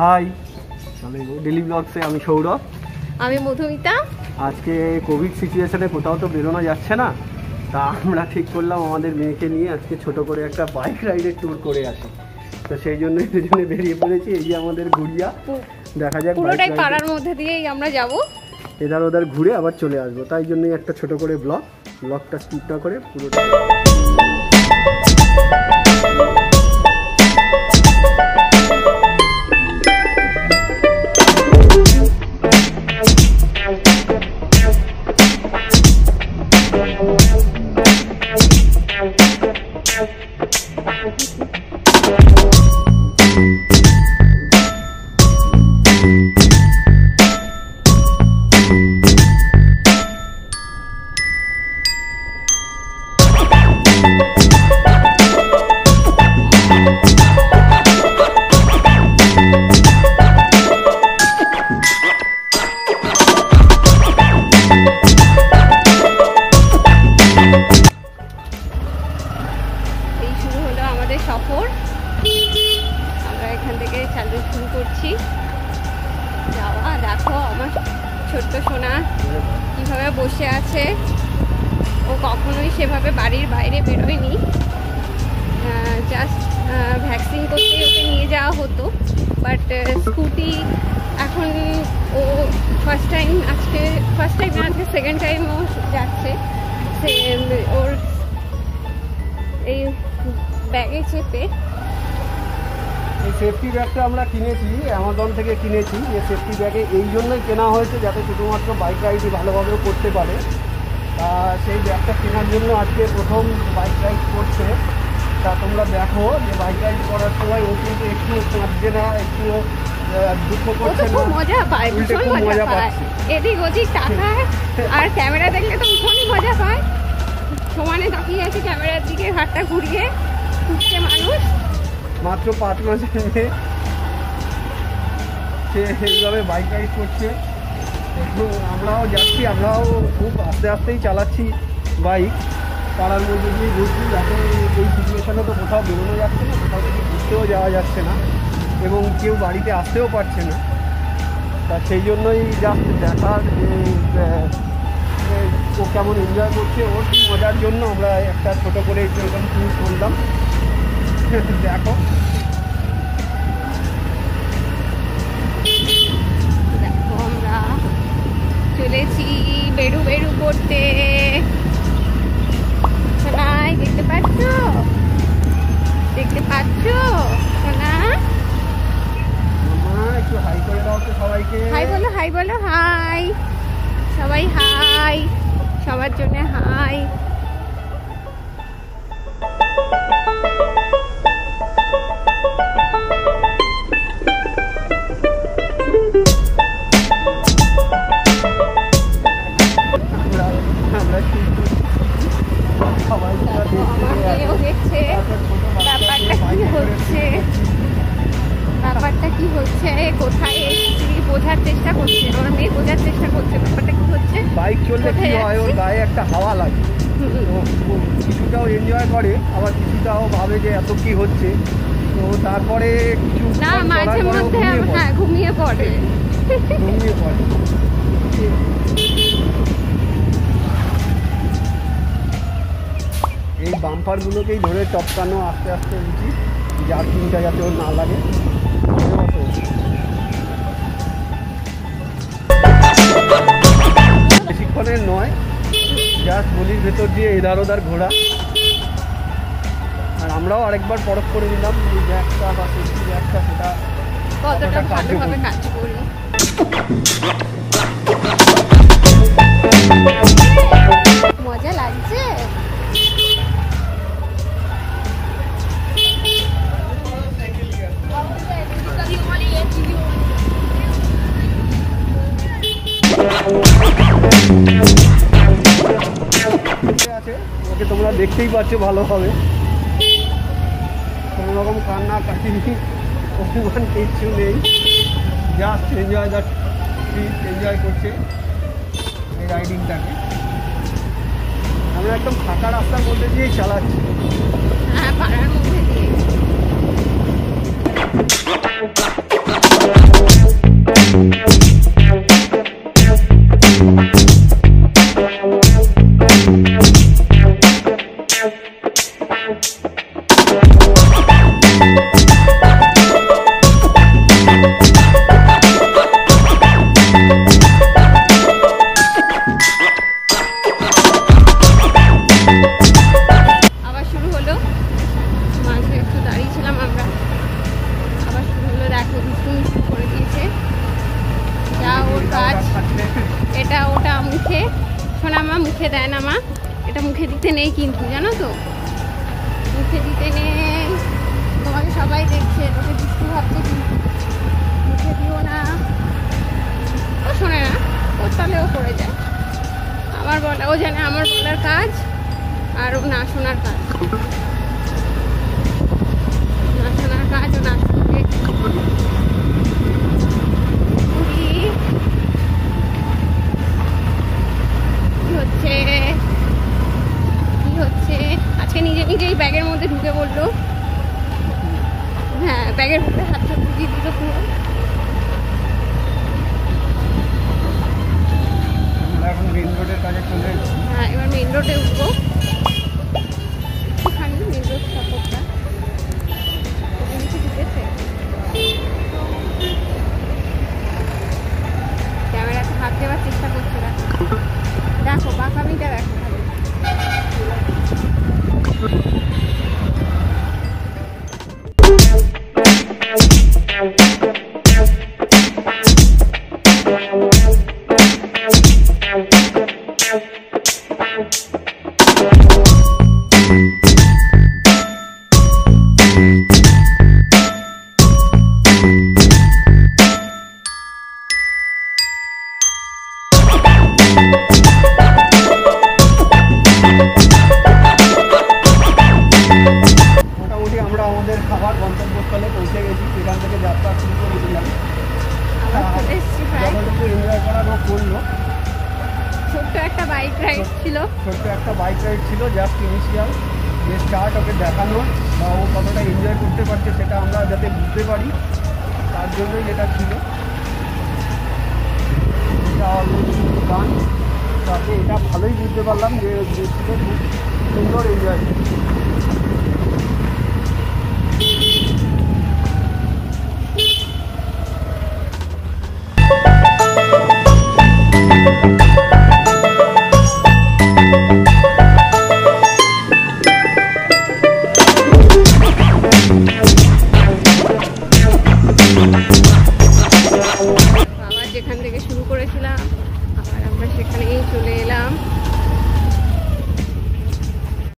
हाय daily blog से आमी सौरभ आमी मधुमिता। आज के कोविड सिचुएशने कोथाओ तो बेरोनो जाच्छे ना, ता आमरा ठीक करलाम आमादेर मेयेके निये आजके छोटो करे एकटा बाइक राइडे टूर करे आसि। तो सेई जोन्नो दुजने बेरिये पड़ेछि। एई आमादेर गुड़िया, देखा जाक पुरोटाई पाड़ार मध्य दिएई आमरा जाबो, एधार ओधार घुरे आबार चले आसबो। ताई जोन्नोई एकटा छोटो करे ब्लग, ब्लगटा स्किप ना करे पुरोटाई। स्कूटी फर्स्ट टाइम आज सेकेंड टाइम बैगे चेपे सेफ्टी बैगटा आमरा किनेछि अ্যামাজন थेके किनेछि। ये सेफ्टी बैगे एई जोन्नोई केना होयेछे जाते शुधुमात्र बाइक राइड भालोभाबे करते पारे। सेई बैगटा केनार जोन्नो आजके प्रथम बाइक राइड करछे। তা তোমরা দেখো যে বাইক রাইড করার সময় ও কিন্তু একটু কাঁপছে না, একটু দুঃখ করছে না, মজা পায়, ভীষণ মজা পায়। এদিক ওদিক তাকায় আর ক্যামেরা দেখলে তো ভীষণই মজা পায়। সমানে তাকিয়ে আছে ক্যামেরার দিকে, হাতটা ঘুরিয়ে ঘুরছে মানুষ। মাত্র 5 মাস আগে সে এইভাবে বাইক রাইড করছে। এখন আমরাও যাচ্ছি, আমরাও খুব আস্তে আস্তেই চালাচ্ছি বাইক। পাড়ার মধ্যে দিয়ে ঘুরছি, যাতে এই সিচুয়েশানে তো কোথাও বেরোনো যাচ্ছে না, কোথাও কিছু ঘুরতেও যাওয়া যাচ্ছে না এবং কেউ বাড়িতে আসতেও পারছে না। তা সেই জন্যই জাস্ট দেখার যে ও কেমন এনজয় করছে, ওর মজার জন্য আমরা একটা ছোটো করে এরকম টুর করলাম। দেখো দেখো আমরা চলেছি বেড়ু বেড়ু করতে। বাম্পারগুলোকেই ধরে টপকানো আস্তে আস্তে উচিত, জার্কিংটা যাতে ওর না লাগে। বেশিক্ষণের নয়, জাস্ট গলির ভেতর দিয়ে এধার ওধার ঘোরা। আর আমরাও আরেকবার পরখ করে নিলাম এই ব্যাগটা বা সেফটি ব্যাগটা সেটা কতটা ভালোভাবে কাজ করলো। মজা লাগছে। ওকে তোমরা দেখতেই পাচ্ছ ভালোভাবে, কোনো রকম কান্না কাটি অভিমান কিচ্ছু নেই, just enjoy that trip, enjoy করছে এই রাইডিংটাকে। আমরা একদম ফাঁকা রাস্তার মধ্যে দিয়েই চালাচ্ছি। মুখে সোনামা মুখে দেয় না মা, এটা মুখে দিতে নেই কিন্তু জানো তো, মুখে দিতে নেই। তোমাকে সবাই দেখছে, তোকে দুষ্টু ভাবছে কিন্তু মুখে দিও না, ও শোনে না, ওর তালেও পড়ে যায়। আমার বলা, ও জানে আমার বলার কাজ আর ও না শোনার কাজ, না শোনার কাজ ও না শুনবে। কি হচ্ছে আজকে নিজে নিজেই ব্যাগের মধ্যে ঢুকে পড়লো। হ্যাঁ, ব্যাগের মধ্যে হাতটা ঢুকিয়ে দিল পুরো। হ্যাঁ, এবার মেইন রোডে উঠবো, একটুখানি মেইন রোড সাপোর্টটা ঢুকেছে। ক্যামেরাতে হাত দেওয়ার চেষ্টা করছে না, দেখো বাঁকামিটা দেখো। যেখান থেকে শুরু করেছিলাম আবার আমরা সেখানেই চলে এলাম।